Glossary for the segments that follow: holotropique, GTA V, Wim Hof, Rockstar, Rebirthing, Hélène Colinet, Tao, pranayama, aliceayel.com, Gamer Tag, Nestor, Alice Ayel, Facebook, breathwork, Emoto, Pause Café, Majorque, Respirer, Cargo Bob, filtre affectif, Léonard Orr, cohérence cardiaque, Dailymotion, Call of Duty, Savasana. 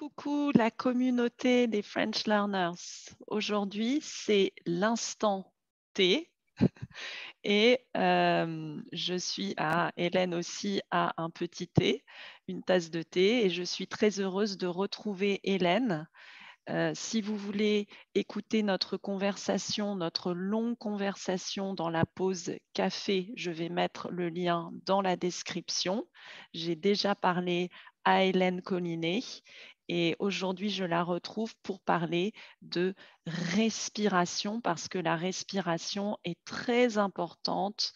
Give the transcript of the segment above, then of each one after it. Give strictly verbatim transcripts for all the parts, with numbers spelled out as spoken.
Coucou la communauté des French Learners. Aujourd'hui, c'est l'instant T et euh, je suis à Hélène aussi à un petit thé, une tasse de thé, et je suis très heureuse de retrouver Hélène. Euh, si vous voulez écouter notre conversation, notre longue conversation dans la pause café, je vais mettre le lien dans la description. J'ai déjà parlé à Hélène Colinet et aujourd'hui je la retrouve pour parler de respiration, parce que la respiration est très importante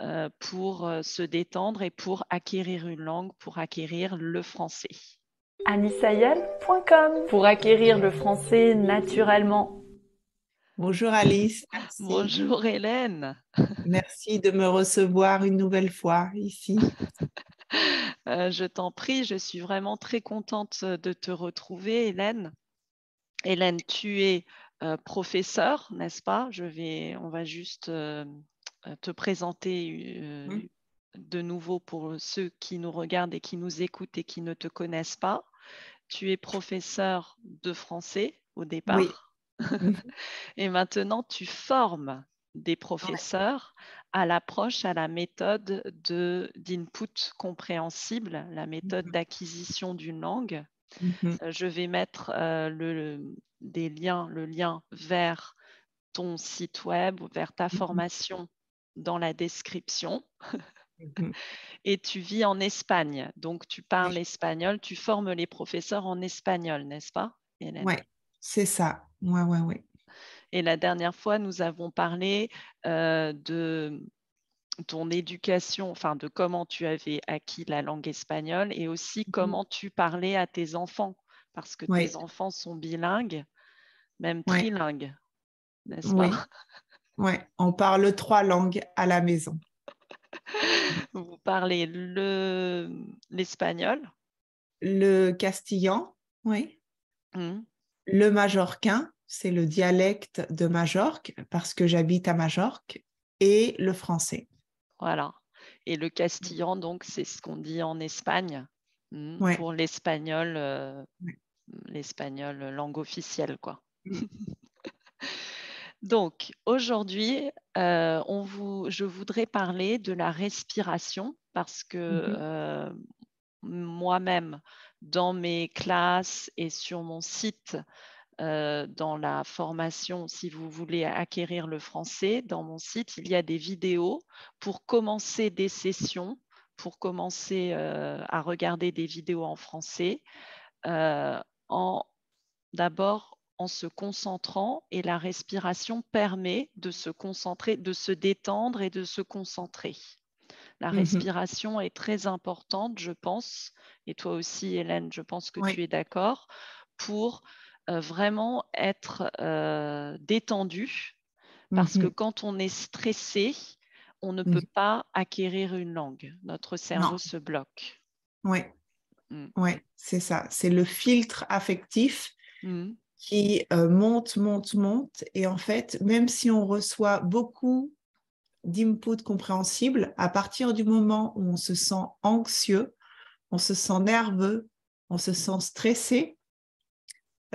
euh, pour se détendre et pour acquérir une langue, pour acquérir le français. alice ayel point com pour acquérir le français naturellement. Bonjour Alice. Merci. Bonjour Hélène. Merci de me recevoir une nouvelle fois ici. Euh, je t'en prie, je suis vraiment très contente de te retrouver, Hélène. Hélène, tu es euh, professeure, n'est-ce pas? Je vais, on va juste euh, te présenter euh, mmh. de nouveau pour ceux qui nous regardent et qui nous écoutent et qui ne te connaissent pas. Tu es professeure de français au départ. Oui. Et maintenant, tu formes des professeurs à l'approche, à la méthode de, d'input compréhensible, la méthode mm-hmm. d'acquisition d'une langue. Mm-hmm. Euh, je vais mettre euh, le, le, des liens, le lien vers ton site web, vers ta mm-hmm. formation dans la description. Mm-hmm. Et tu vis en Espagne, donc tu parles oui. espagnol, tu formes les professeurs en espagnol, n'est-ce pas, Hélène? Oui, c'est ça, oui, oui, oui. Et la dernière fois, nous avons parlé euh, de ton éducation, enfin de comment tu avais acquis la langue espagnole et aussi mmh. comment tu parlais à tes enfants, parce que oui. tes enfants sont bilingues, même oui. trilingues, n'est-ce oui. pas? Oui, on parle trois langues à la maison. Vous parlez le... l'espagnol, le castillan, oui, mmh. le majorquin. C'est le dialecte de Majorque, parce que j'habite à Majorque, et le français. Voilà. Et le castillan, donc, c'est ce qu'on dit en Espagne, hmm, ouais. pour l'espagnol, euh, ouais. l'espagnol langue officielle, quoi. Donc, aujourd'hui, euh, on vous, je voudrais parler de la respiration, parce que mm-hmm. euh, moi-même, dans mes classes et sur mon site, Euh, dans la formation, si vous voulez acquérir le français, dans mon site, il y a des vidéos pour commencer des sessions, pour commencer euh, à regarder des vidéos en français, euh, en, d'abord en se concentrant, et la respiration permet de se concentrer, de se détendre et de se concentrer. La respiration mmh. est très importante, je pense, et toi aussi, Hélène, je pense que oui. tu es d'accord, pour Euh, vraiment être euh, détendu, parce mm-hmm. que quand on est stressé, on ne mm-hmm. peut pas acquérir une langue. Notre cerveau non. se bloque. Oui, mm. ouais, c'est ça. C'est le filtre affectif mm. qui euh, monte, monte, monte. Et en fait, même si on reçoit beaucoup d'inputs compréhensibles, à partir du moment où on se sent anxieux, on se sent nerveux, on se sent stressé,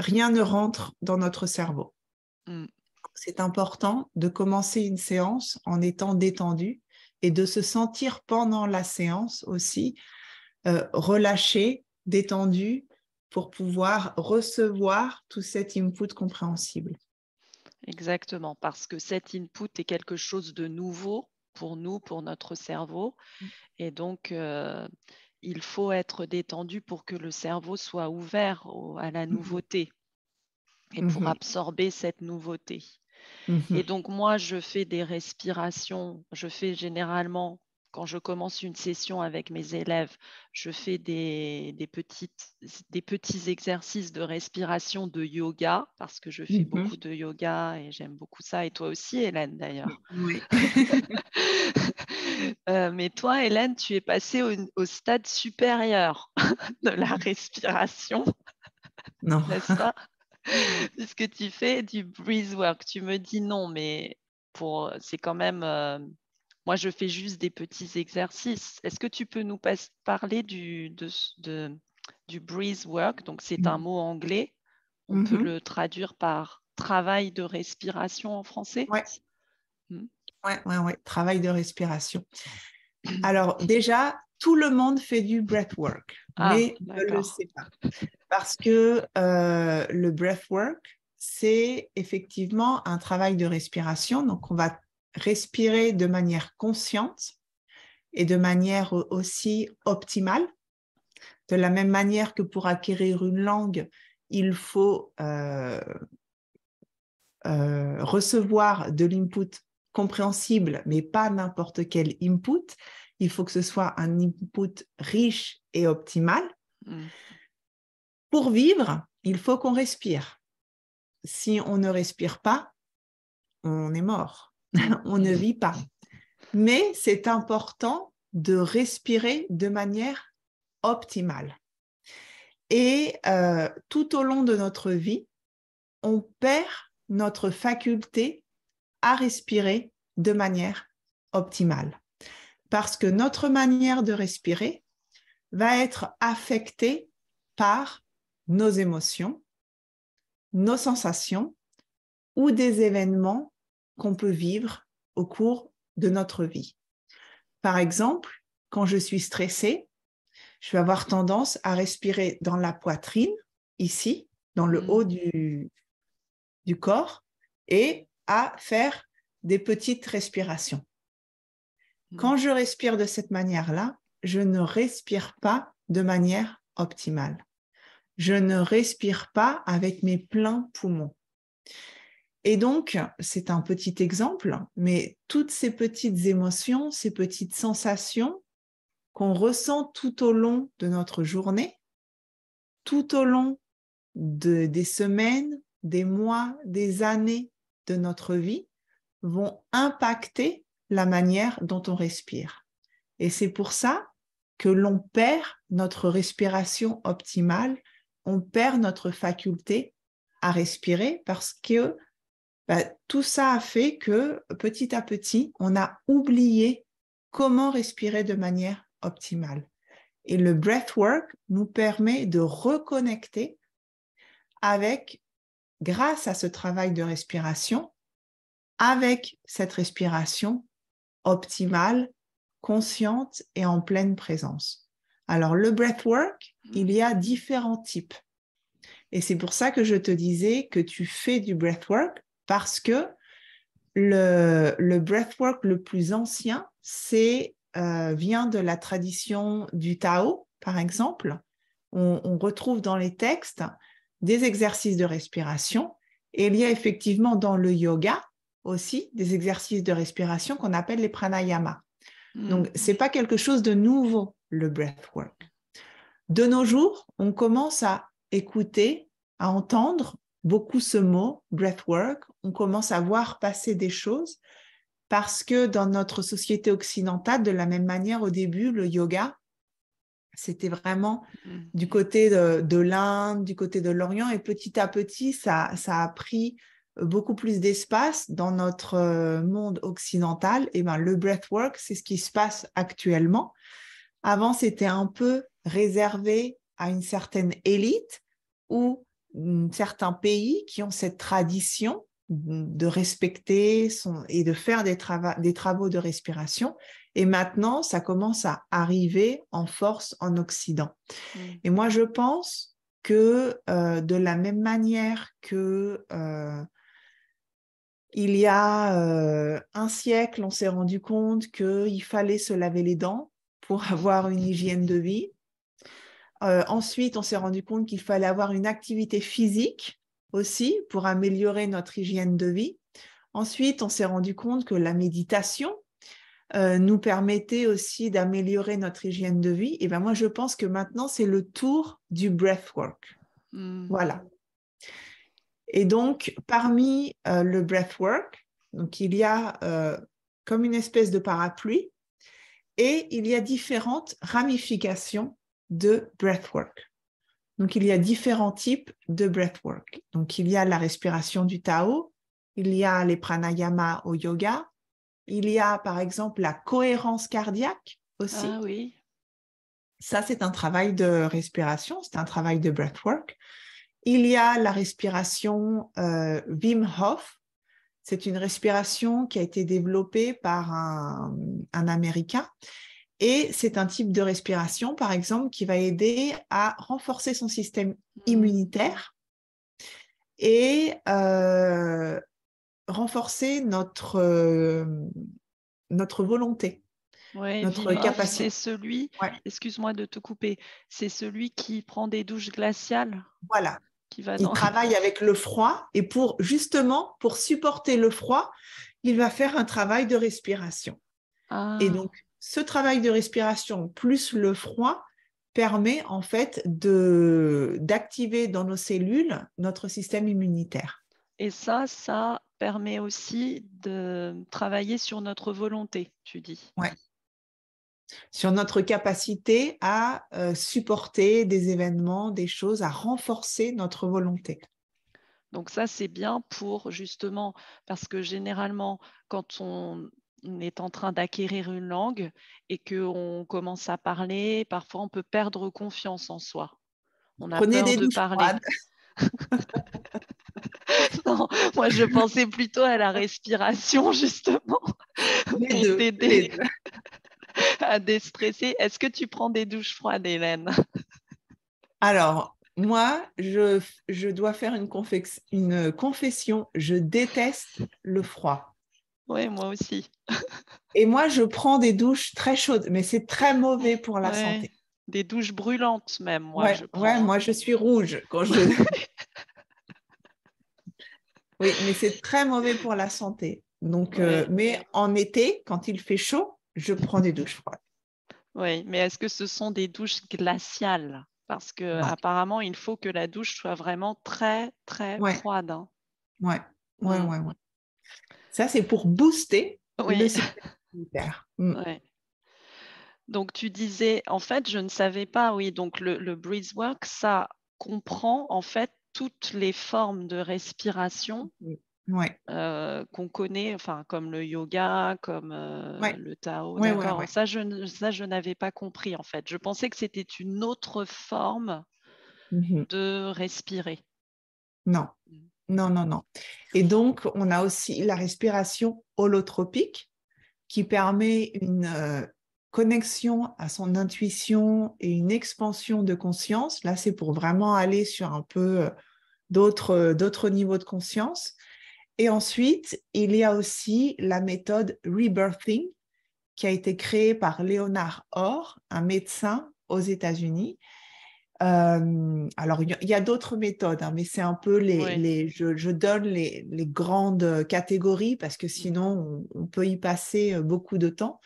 rien ne rentre dans notre cerveau. Mm. C'est important de commencer une séance en étant détendu et de se sentir pendant la séance aussi euh, relâché, détendu, pour pouvoir recevoir tout cet input compréhensible. Exactement, parce que cet input est quelque chose de nouveau pour nous, pour notre cerveau. Mm. Et donc... Euh, il faut être détendu pour que le cerveau soit ouvert au, à la nouveauté et pour mmh. absorber cette nouveauté. Mmh. Et donc, moi, je fais des respirations. Je fais généralement, quand je commence une session avec mes élèves, je fais des, des, petites, des petits exercices de respiration de yoga, parce que je fais mmh. beaucoup de yoga et j'aime beaucoup ça. Et toi aussi, Hélène, d'ailleurs. Oui. Euh, mais toi, Hélène, tu es passée au, au stade supérieur de la respiration, non. n'est-ce pas? Puisque tu fais du breathwork. Tu me dis non, mais pour, c'est quand même… Euh, moi, je fais juste des petits exercices. Est-ce que tu peux nous pas, parler du, de, de, du breathwork. Donc, c'est un mot anglais. On mm-hmm. peut le traduire par travail de respiration en français. Oui, mm. ouais, ouais, ouais. Travail de respiration. Alors, déjà, tout le monde fait du breathwork, ah, mais d'accord. ne le sait pas. Parce que euh, le breathwork, c'est effectivement un travail de respiration. Donc, on va respirer de manière consciente et de manière aussi optimale. De la même manière que pour acquérir une langue, il faut euh, euh, recevoir de l'input compréhensible, mais pas n'importe quel input. Il faut que ce soit un input riche et optimal. Mmh. Pour vivre, il faut qu'on respire. Si on ne respire pas, on est mort, on ne vit pas. Mais c'est important de respirer de manière optimale. Et euh, tout au long de notre vie, on perd notre faculté à respirer de manière optimale. Parce que notre manière de respirer va être affectée par nos émotions, nos sensations ou des événements qu'on peut vivre au cours de notre vie. Par exemple, quand je suis stressée, je vais avoir tendance à respirer dans la poitrine, ici, dans le haut du, du corps, et à faire des petites respirations. Quand je respire de cette manière-là, je ne respire pas de manière optimale. Je ne respire pas avec mes pleins poumons. Et donc, c'est un petit exemple, mais toutes ces petites émotions, ces petites sensations qu'on ressent tout au long de notre journée, tout au long de, des semaines, des mois, des années de notre vie, vont impacter la manière dont on respire. Et c'est pour ça que l'on perd notre respiration optimale, on perd notre faculté à respirer parce que bah, tout ça a fait que petit à petit, on a oublié comment respirer de manière optimale. Et le breathwork nous permet de reconnecter avec, grâce à ce travail de respiration, avec cette respiration optimale, consciente et en pleine présence. Alors, le breathwork, il y a différents types. Et c'est pour ça que je te disais que tu fais du breathwork, parce que le, le breathwork le plus ancien, c'est, euh, vient de la tradition du Tao, par exemple. On, on retrouve dans les textes des exercices de respiration. Et il y a effectivement dans le yoga aussi des exercices de respiration qu'on appelle les pranayama. Donc, ce n'est pas quelque chose de nouveau, le breathwork. De nos jours, on commence à écouter, à entendre beaucoup ce mot, breathwork. On commence à voir passer des choses parce que dans notre société occidentale, de la même manière, au début, le yoga, c'était vraiment du côté de, de l'Inde, du côté de l'Orient. Et petit à petit, ça, ça a pris beaucoup plus d'espace dans notre monde occidental. Et ben, le breathwork, c'est ce qui se passe actuellement. Avant, c'était un peu réservé à une certaine élite ou certains pays qui ont cette tradition de respecter son, et de faire des, trava- des travaux de respiration. Et maintenant, ça commence à arriver en force en Occident. Mmh. Et moi, je pense que euh, de la même manière que euh, il y a euh, un siècle, on s'est rendu compte qu'il fallait se laver les dents pour avoir une hygiène de vie. Euh, ensuite, on s'est rendu compte qu'il fallait avoir une activité physique aussi pour améliorer notre hygiène de vie. Ensuite, on s'est rendu compte que la méditation euh, nous permettait aussi d'améliorer notre hygiène de vie. Et ben moi, je pense que maintenant, c'est le tour du breathwork. Mmh. Voilà. Et donc, parmi euh, le breathwork, donc il y a euh, comme une espèce de parapluie et il y a différentes ramifications de breathwork. Donc, il y a différents types de breathwork. Donc, il y a la respiration du Tao, il y a les pranayamas au yoga, il y a, par exemple, la cohérence cardiaque aussi. Ah oui. Ça, c'est un travail de respiration, c'est un travail de breathwork. Il y a la respiration euh, Wim Hof. C'est une respiration qui a été développée par un, un Américain. Et c'est un type de respiration, par exemple, qui va aider à renforcer son système immunitaire et euh, renforcer notre, euh, notre volonté. Ouais, notre capacité. C'est celui, ouais. excuse-moi de te couper, c'est celui qui prend des douches glaciales. Voilà. Qui va dans... Il travaille avec le froid et pour justement, pour supporter le froid, il va faire un travail de respiration. Ah. Et donc, ce travail de respiration plus le froid permet en fait de, d'activer dans nos cellules notre système immunitaire. Et ça, ça permet aussi de travailler sur notre volonté, tu dis. Oui. Sur notre capacité à euh, supporter des événements, des choses, à renforcer notre volonté. Donc ça, c'est bien pour justement, parce que généralement, quand on est en train d'acquérir une langue et qu'on commence à parler, parfois on peut perdre confiance en soi. On a Prenez peur de parler. Non, moi je pensais plutôt à la respiration justement pour t'aider à déstresser. Est-ce que tu prends des douches froides, Hélène? Alors, moi, je, je dois faire une, confex- une confession. Je déteste le froid. Oui, moi aussi. Et moi, je prends des douches très chaudes, mais c'est très mauvais pour la ouais. santé. Des douches brûlantes même. Moi, ouais, je prends... ouais, moi, je suis rouge quand je... Oui, mais c'est très mauvais pour la santé. Donc, ouais. euh, mais en été, quand il fait chaud, je prends des douches froides. Oui, mais est-ce que ce sont des douches glaciales? Parce qu'apparemment, il faut que la douche soit vraiment très, très ouais. froide. Hein. Oui, oui, oui. Ouais, ouais. Ça, c'est pour booster oui. le système immunitaire. Mm. Ouais. Donc, tu disais, en fait, je ne savais pas, oui, donc le, le breathwork, ça comprend, en fait, toutes les formes de respiration ouais. euh, qu'on connaît, enfin, comme le yoga, comme euh, ouais. le Tao. Ouais, ouais, ouais. Ça, je, ça, je n'avais pas compris, en fait. Je pensais que c'était une autre forme mm-hmm. de respirer. Non, non, non, non. Et donc, on a aussi la respiration holotropique qui permet une euh, connexion à son intuition et une expansion de conscience. Là, c'est pour vraiment aller sur un peu d'autres, d'autres niveaux de conscience. Et ensuite, il y a aussi la méthode Rebirthing qui a été créée par Léonard Orr, un médecin aux États-Unis. Euh, alors, il y a d'autres méthodes, hein, mais c'est un peu les... Oui. les je, je donne les, les grandes catégories parce que sinon, on, on peut y passer beaucoup de temps.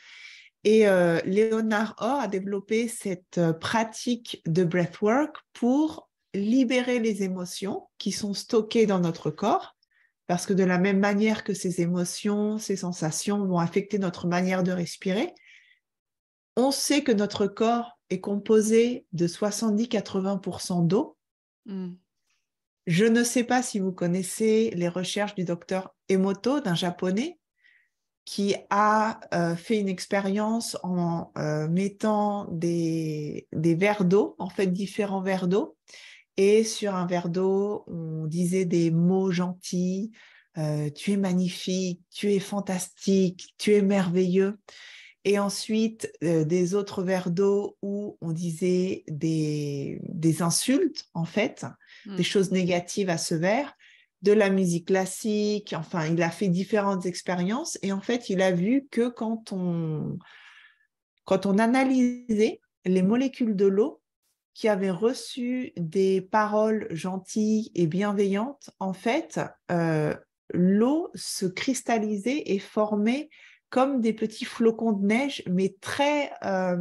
Et euh, Léonard Orr a développé cette euh, pratique de breathwork pour libérer les émotions qui sont stockées dans notre corps, parce que de la même manière que ces émotions, ces sensations vont affecter notre manière de respirer, on sait que notre corps est composé de soixante-dix à quatre-vingts pour cent d'eau. Mm. Je ne sais pas si vous connaissez les recherches du docteur Emoto, d'un Japonais, qui a euh, fait une expérience en euh, mettant des, des verres d'eau, en fait différents verres d'eau, et sur un verre d'eau, on disait des mots gentils, euh, tu es magnifique, tu es fantastique, tu es merveilleux, et ensuite euh, des autres verres d'eau où on disait des, des insultes, en fait, mmh. des choses négatives à ce verre, de la musique classique, enfin, il a fait différentes expériences et en fait, il a vu que quand on, quand on analysait les molécules de l'eau qui avaient reçu des paroles gentilles et bienveillantes, en fait, euh, l'eau se cristallisait et formait comme des petits flocons de neige, mais très, euh,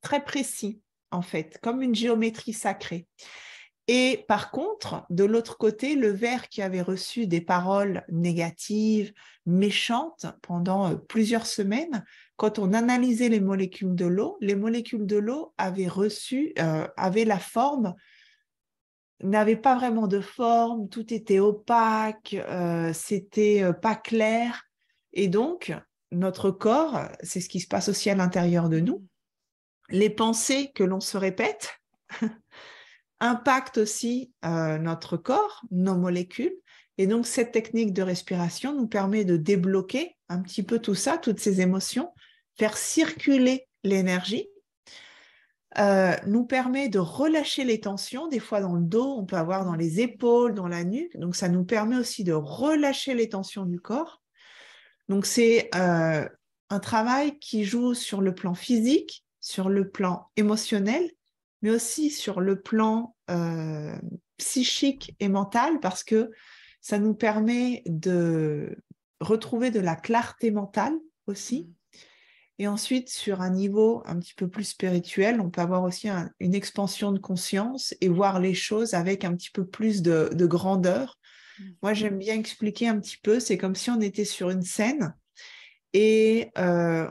très précis, en fait, comme une géométrie sacrée. Et par contre, de l'autre côté, le verre qui avait reçu des paroles négatives, méchantes pendant plusieurs semaines, quand on analysait les molécules de l'eau, les molécules de l'eau avaient reçu, euh, avaient la forme, n'avaient pas vraiment de forme, tout était opaque, euh, c'était euh, pas clair. Et donc, notre corps, c'est ce qui se passe aussi à l'intérieur de nous, les pensées que l'on se répète impactent aussi euh, notre corps, nos molécules. Et donc, cette technique de respiration nous permet de débloquer un petit peu tout ça, toutes ces émotions, faire circuler l'énergie, euh, nous permet de relâcher les tensions, des fois dans le dos, on peut avoir dans les épaules, dans la nuque. Donc, ça nous permet aussi de relâcher les tensions du corps. Donc, c'est euh, un travail qui joue sur le plan physique, sur le plan émotionnel, mais aussi sur le plan euh, psychique et mental, parce que ça nous permet de retrouver de la clarté mentale aussi. Et ensuite, sur un niveau un petit peu plus spirituel, on peut avoir aussi un, une expansion de conscience et voir les choses avec un petit peu plus de, de grandeur. Mmh. Moi, j'aime bien expliquer un petit peu, c'est comme si on était sur une scène et euh,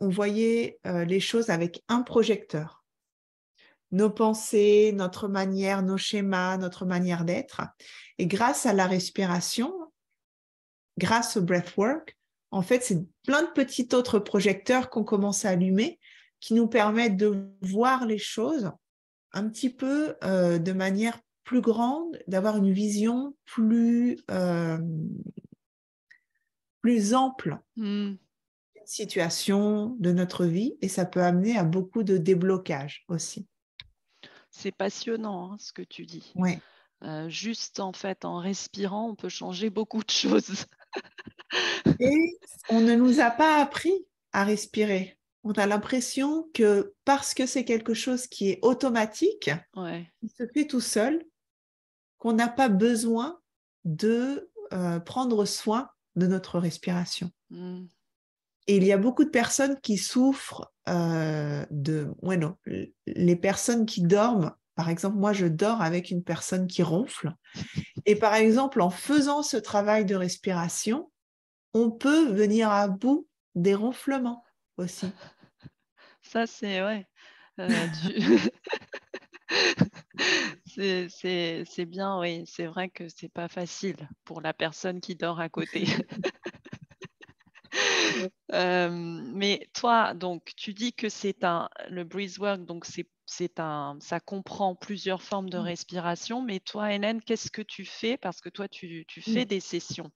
on voyait euh, les choses avec un projecteur. Nos pensées, notre manière, nos schémas, notre manière d'être. Et grâce à la respiration, grâce au breathwork, en fait, c'est plein de petits autres projecteurs qu'on commence à allumer qui nous permettent de voir les choses un petit peu euh, de manière plus grande, d'avoir une vision plus, euh, plus ample mm. d'une situation, de notre vie. Et ça peut amener à beaucoup de déblocages aussi. C'est passionnant hein, ce que tu dis. Ouais. Euh, juste en fait, en respirant, on peut changer beaucoup de choses. Et on ne nous a pas appris à respirer. On a l'impression que parce que c'est quelque chose qui est automatique, ouais. qui se fait tout seul, qu'on n'a pas besoin de euh, prendre soin de notre respiration. Mm. Et il y a beaucoup de personnes qui souffrent euh, de... Ouais, non, les personnes qui dorment, par exemple, moi, je dors avec une personne qui ronfle. Et par exemple, en faisant ce travail de respiration, on peut venir à bout des ronflements aussi. Ça, c'est... Ouais. Euh, tu... c'est, c'est, c'est bien, oui. C'est vrai que c'est pas facile pour la personne qui dort à côté. Euh, mais toi, donc, tu dis que c'est un, le breathwork, donc c'est, c'est un, ça comprend plusieurs formes de respiration. Mais toi, Hélène, qu'est-ce que tu fais? Parce que toi, tu, tu fais des sessions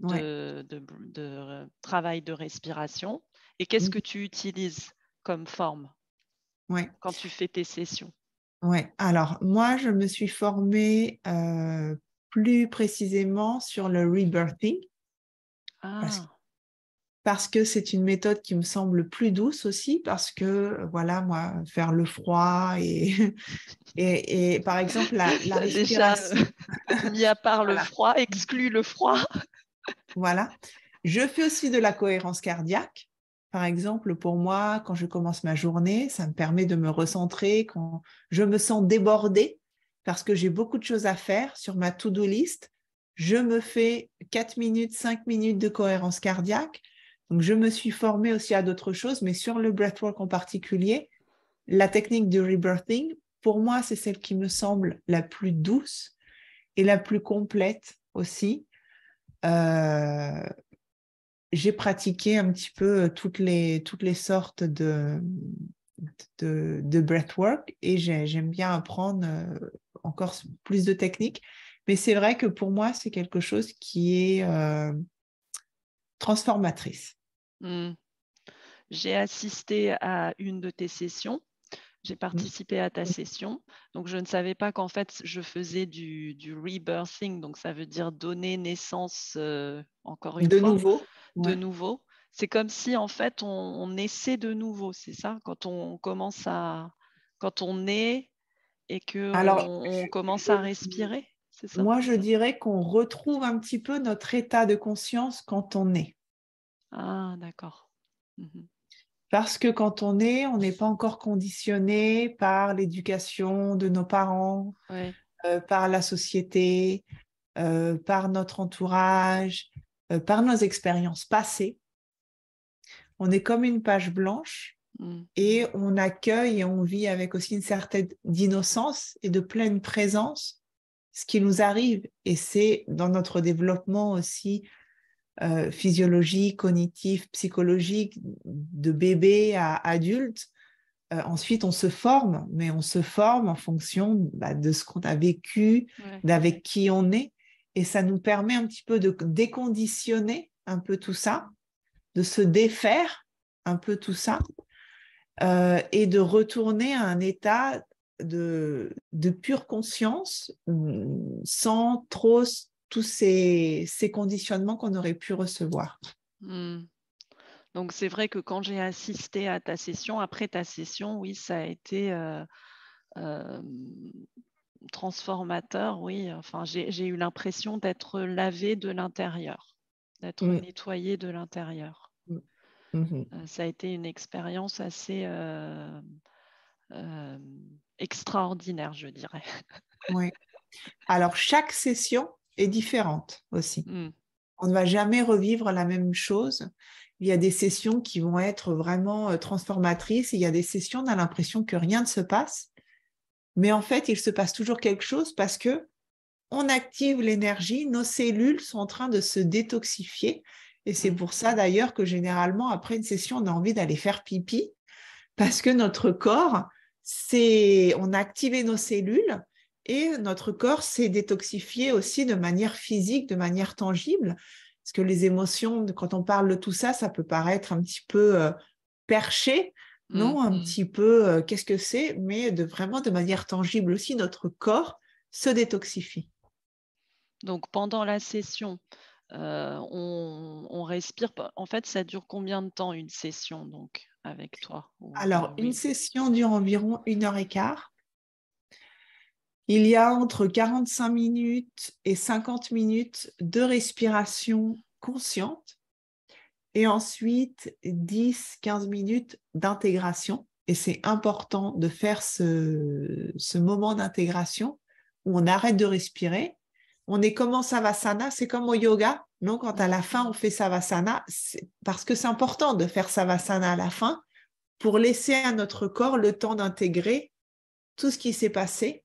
de, ouais. de, de, de travail de respiration. Et qu'est-ce que tu utilises comme forme ouais. quand tu fais tes sessions? Ouais. Alors, moi, je me suis formée euh, plus précisément sur le rebirthing. Ah. Parce que parce que c'est une méthode qui me semble plus douce aussi, parce que, voilà, moi, faire le froid et, et, et par exemple, la, la respiration... Déjà, mis à part le voilà. froid, exclue le froid. Voilà. Je fais aussi de la cohérence cardiaque. Par exemple, pour moi, quand je commence ma journée, ça me permet de me recentrer, quand je me sens débordée, parce que j'ai beaucoup de choses à faire sur ma to-do list. Je me fais quatre minutes, cinq minutes de cohérence cardiaque. Donc, je me suis formée aussi à d'autres choses, mais sur le breathwork en particulier, la technique du rebirthing, pour moi, c'est celle qui me semble la plus douce et la plus complète aussi. Euh, j'ai pratiqué un petit peu toutes les, toutes les sortes de, de, de breathwork et j'ai, j'aime bien apprendre encore plus de techniques. Mais c'est vrai que pour moi, c'est quelque chose qui est euh, transformatrice. Mmh. J'ai assisté à une de tes sessions, j'ai participé mmh. à ta session, donc je ne savais pas qu'en fait je faisais du, du rebirthing, donc ça veut dire donner naissance euh, encore une de fois. Nouveau. De ouais. nouveau. C'est comme si en fait on, on essaie de nouveau, c'est ça? Quand on commence à, quand on naît et que Alors, on, on commence à respirer? C'est ça, Moi, je ça. dirais qu'on retrouve un petit peu notre état de conscience quand on naît. Ah, d'accord. Mmh. Parce que quand on naît, on n'est pas encore conditionné par l'éducation de nos parents, ouais. euh, par la société, euh, par notre entourage, euh, par nos expériences passées. On est comme une page blanche mmh. et on accueille et on vit avec aussi une certaine d'innocence et de pleine présence ce qui nous arrive, et c'est dans notre développement aussi euh, physiologique, cognitif, psychologique, de bébé à adulte, Euh, ensuite, on se forme, mais on se forme en fonction bah, de ce qu'on a vécu, ouais. d'avec qui on est. Et ça nous permet un petit peu de déconditionner un peu tout ça, de se défaire un peu tout ça, euh, et de retourner à un état de, de pure conscience sans trop tous ces, ces conditionnements qu'on aurait pu recevoir. Mmh. Donc, c'est vrai que quand j'ai assisté à ta session, après ta session, oui, ça a été euh, euh, transformateur, oui. Enfin, j'ai, j'ai eu l'impression d'être lavée de l'intérieur, d'être mmh. nettoyée de l'intérieur. Mmh. Euh, ça a été une expérience assez euh, euh, extraordinaire, je dirais. Oui. Alors, chaque session est différente aussi. Mmh. On ne va jamais revivre la même chose. Il y a des sessions qui vont être vraiment transformatrices. Il y a des sessions, on a l'impression que rien ne se passe. Mais en fait, il se passe toujours quelque chose parce qu'on active l'énergie, nos cellules sont en train de se détoxifier. Et c'est pour ça d'ailleurs que généralement, après une session, on a envie d'aller faire pipi parce que notre corps, c'est... on a activé nos cellules et notre corps s'est détoxifié aussi de manière physique, de manière tangible. Parce que les émotions, quand on parle de tout ça, ça peut paraître un petit peu euh, perché, non ? Un petit peu, euh, qu'est-ce que c'est ? Mais de, vraiment de manière tangible aussi, notre corps se détoxifie. Donc, pendant la session, euh, on, on respire. En fait, ça dure combien de temps, une session, donc, avec toi ? Alors, une session dure environ une heure et quart. Il y a entre quarante-cinq minutes et cinquante minutes de respiration consciente et ensuite dix à quinze minutes d'intégration. Et c'est important de faire ce, ce moment d'intégration où on arrête de respirer. On est comme en Savasana, c'est comme au yoga. Non, quand à la fin, on fait Savasana, c'est parce que c'est important de faire Savasana à la fin pour laisser à notre corps le temps d'intégrer tout ce qui s'est passé.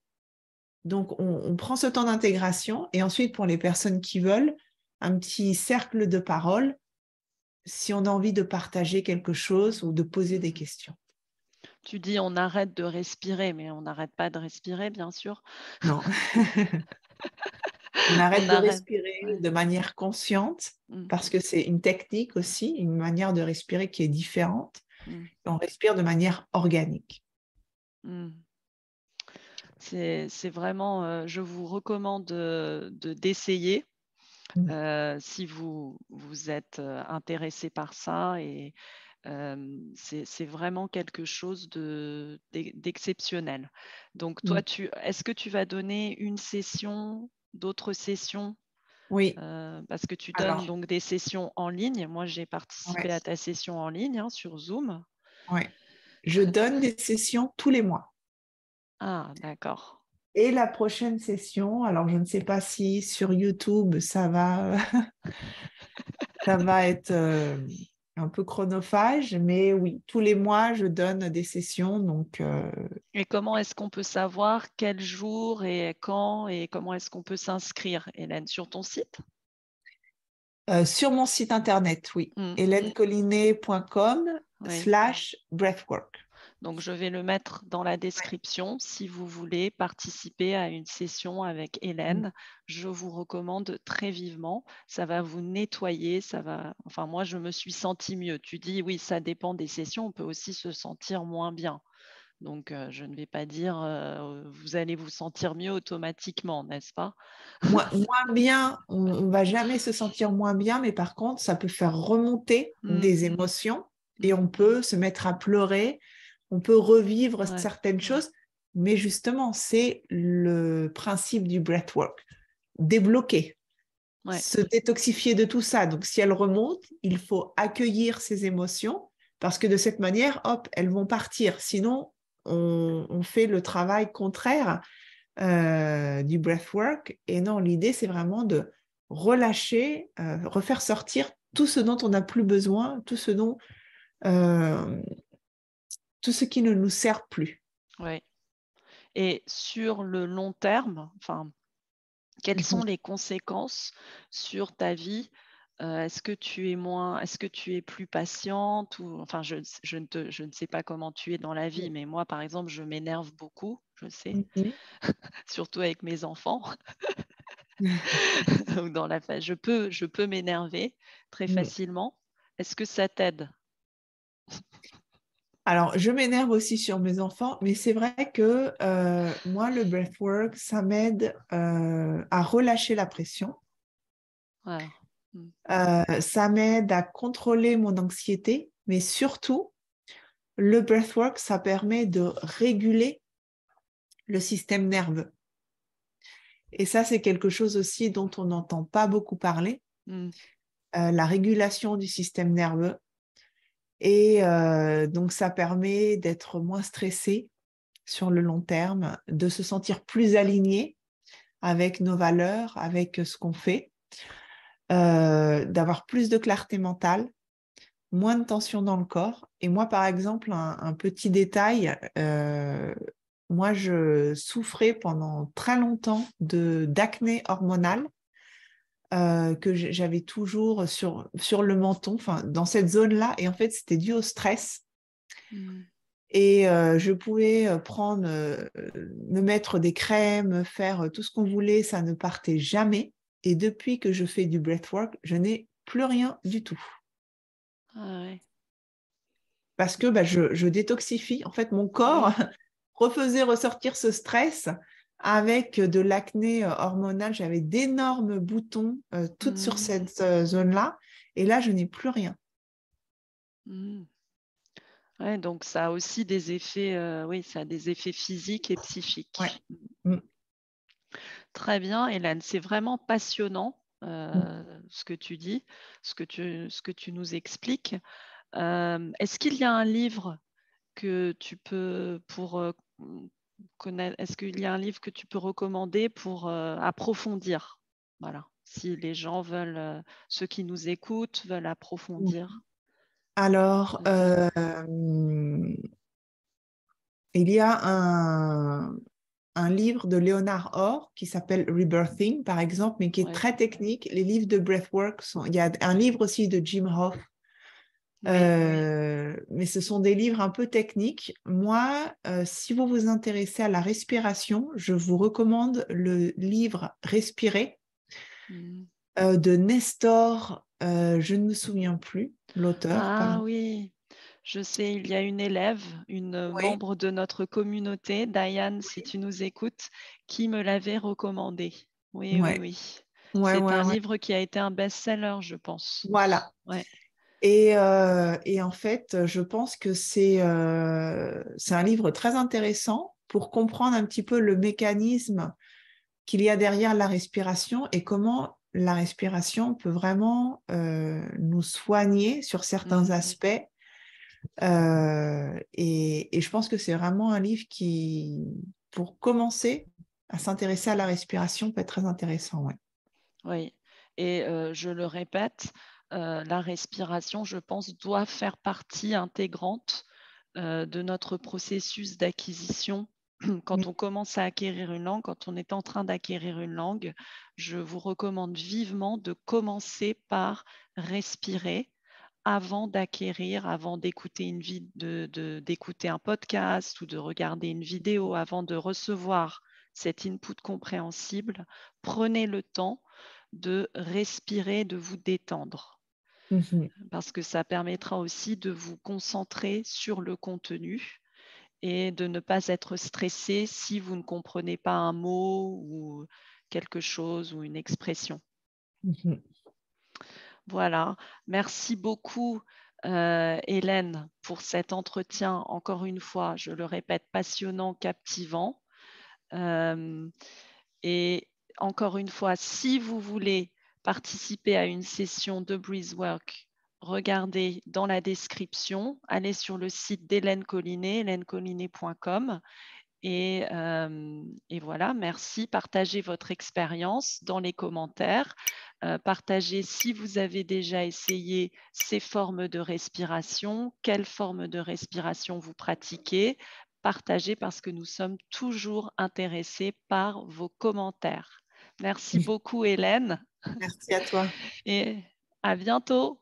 Donc, on, on prend ce temps d'intégration et ensuite, pour les personnes qui veulent, un petit cercle de parole si on a envie de partager quelque chose ou de poser des questions. Tu dis on arrête de respirer, mais on n'arrête pas de respirer, bien sûr. Non. on arrête on de arrête. respirer ouais. de manière consciente mmh. parce que c'est une technique aussi, une manière de respirer qui est différente. Mmh. On respire de manière organique. Mmh. C'est, c'est vraiment, euh, je vous recommande de, de, d'essayer euh, si vous, vous êtes intéressé par ça. Et euh, c'est, c'est vraiment quelque chose de, d'exceptionnel. Donc, toi, tu, est-ce que tu vas donner une session, d'autres sessions ? Oui. Euh, parce que tu donnes Alors, donc des sessions en ligne. Moi, j'ai participé ouais. à ta session en ligne hein, sur Zoom. Oui. Je donne des sessions tous les mois. Ah, d'accord. Et la prochaine session, alors je ne sais pas si sur YouTube, ça va, ça va être euh, un peu chronophage, mais oui, tous les mois, je donne des sessions. Donc, euh... Et comment est-ce qu'on peut savoir quel jour et quand et comment est-ce qu'on peut s'inscrire, Hélène, sur ton site ? euh, Sur mon site internet, oui, mmh. hélène colinet point com oui. slash breathwork. Donc, je vais le mettre dans la description. Si vous voulez participer à une session avec Hélène, je vous recommande très vivement. Ça va vous nettoyer. Ça va... Enfin, moi, je me suis sentie mieux. Tu dis, oui, ça dépend des sessions. On peut aussi se sentir moins bien. Donc, euh, je ne vais pas dire, euh, vous allez vous sentir mieux automatiquement, n'est-ce pas ? Moins, moins bien, on ne va jamais se sentir moins bien. Mais par contre, ça peut faire remonter mmh. des émotions et on peut se mettre à pleurer. On peut revivre ouais. certaines choses, mais justement, c'est le principe du breathwork. Débloquer, ouais. se détoxifier de tout ça. Donc, si elles remontent, il faut accueillir ces émotions parce que de cette manière, hop, elles vont partir. Sinon, on, on fait le travail contraire euh, du breathwork. Et non, l'idée, c'est vraiment de relâcher, euh, refaire sortir tout ce dont on n'a plus besoin, tout ce dont... Euh, tout ce qui ne nous sert plus. Oui. Et sur le long terme, enfin, quelles sont les conséquences sur ta vie euh, est-ce que tu es moins, est-ce que tu es plus patiente ou, enfin, je, je, ne te, je ne sais pas comment tu es dans la vie, mais moi, par exemple, je m'énerve beaucoup, je sais, mm-hmm. surtout avec mes enfants. Donc dans la phase, je peux, je peux m'énerver très mm. facilement. Est-ce que ça t'aide ? Alors, je m'énerve aussi sur mes enfants, mais c'est vrai que euh, moi, le breathwork, ça m'aide euh, à relâcher la pression. Ouais. Euh, ça m'aide à contrôler mon anxiété, mais surtout, le breathwork, ça permet de réguler le système nerveux. Et ça, c'est quelque chose aussi dont on n'entend pas beaucoup parler, mm. euh, la régulation du système nerveux. Et euh, donc, ça permet d'être moins stressé sur le long terme, de se sentir plus aligné avec nos valeurs, avec ce qu'on fait, euh, d'avoir plus de clarté mentale, moins de tension dans le corps. Et moi, par exemple, un, un petit détail, euh, moi, je souffrais pendant très longtemps de, d'acné hormonale. Euh, que j'avais toujours sur, sur le menton, enfin dans cette zone-là, et en fait c'était dû au stress. Mmh. Et euh, je pouvais prendre, euh, me mettre des crèmes, faire tout ce qu'on voulait, ça ne partait jamais. Et depuis que je fais du breathwork, je n'ai plus rien du tout. Ah ouais. Parce que bah, je, je détoxifie. En fait, mon corps refaisait ressortir ce stress. Avec de l'acné hormonale, j'avais d'énormes boutons euh, toutes mmh. sur cette euh, zone-là. Et là, je n'ai plus rien. Mmh. Ouais, donc, ça a aussi des effets, euh, oui, ça a des effets physiques et psychiques. Ouais. Mmh. Très bien, Hélène. C'est vraiment passionnant euh, mmh. ce que tu dis, ce que tu, ce que tu nous expliques. Euh, est-ce qu'il y a un livre que tu peux pour... Euh, Est-ce qu'il y a un livre que tu peux recommander pour euh, approfondir? Voilà, si les gens veulent, euh, ceux qui nous écoutent veulent approfondir. Alors, euh, il y a un, un livre de Léonard Orr qui s'appelle Rebirthing, par exemple, mais qui est ouais. très technique. Les livres de breathwork sont. Il y a un livre aussi de Wim Hof. Euh, mais ce sont des livres un peu techniques. Moi, euh, si vous vous intéressez à la respiration, je vous recommande le livre Respirer mm. euh, de Nestor, euh, je ne me souviens plus, l'auteur. Ah pardon. Oui, je sais, il y a une élève, une oui. membre de notre communauté, Diane, oui. si tu nous écoutes, qui me l'avait recommandé. Oui, ouais. oui, oui. Ouais, c'est ouais, un ouais. livre qui a été un best-seller, je pense. Voilà. Ouais. Et, euh, et en fait, je pense que c'est, euh, c'est un livre très intéressant pour comprendre un petit peu le mécanisme qu'il y a derrière la respiration et comment la respiration peut vraiment euh, nous soigner sur certains mmh. aspects. Euh, et, et je pense que c'est vraiment un livre qui, pour commencer à s'intéresser à la respiration, peut être très intéressant. Ouais. Oui, et euh, je le répète, Euh, la respiration, je pense, doit faire partie intégrante euh, de notre processus d'acquisition. Quand on commence à acquérir une langue, quand on est en train d'acquérir une langue, je vous recommande vivement de commencer par respirer avant d'acquérir, avant d'écouter une vid- de, de, d'écouter un podcast ou de regarder une vidéo, avant de recevoir cet input compréhensible. Prenez le temps de respirer, de vous détendre. Parce que ça permettra aussi de vous concentrer sur le contenu et de ne pas être stressé si vous ne comprenez pas un mot ou quelque chose ou une expression. Mmh. Voilà. Merci beaucoup, euh, Hélène, pour cet entretien. Encore une fois, je le répète, passionnant, captivant. Euh, et encore une fois, si vous voulez participer à une session de breathwork, regardez dans la description, allez sur le site d'Hélène Colinet, hélène colinet point com et, euh, et voilà, merci, partagez votre expérience dans les commentaires, euh, partagez si vous avez déjà essayé ces formes de respiration, quelles formes de respiration vous pratiquez, partagez parce que nous sommes toujours intéressés par vos commentaires. Merci beaucoup, Hélène. Merci à toi. Et À bientôt.